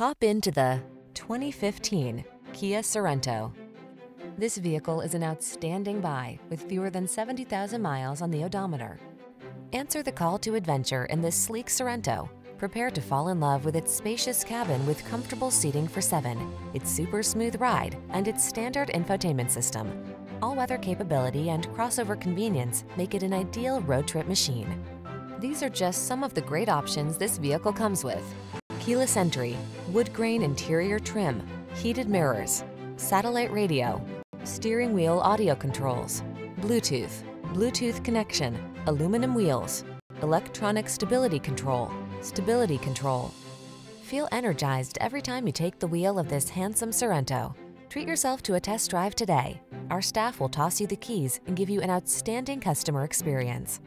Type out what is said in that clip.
Hop into the 2015 Kia Sorento. This vehicle is an outstanding buy with fewer than 70,000 miles on the odometer. Answer the call to adventure in this sleek Sorento. Prepare to fall in love with its spacious cabin with comfortable seating for 7, its super smooth ride, and its standard infotainment system. All-weather capability and crossover convenience make it an ideal road trip machine. These are just some of the great options this vehicle comes with: keyless entry, wood grain interior trim, heated mirrors, satellite radio, steering wheel audio controls, Bluetooth connection, aluminum wheels, electronic stability control. Feel energized every time you take the wheel of this handsome Sorento. Treat yourself to a test drive today. Our staff will toss you the keys and give you an outstanding customer experience.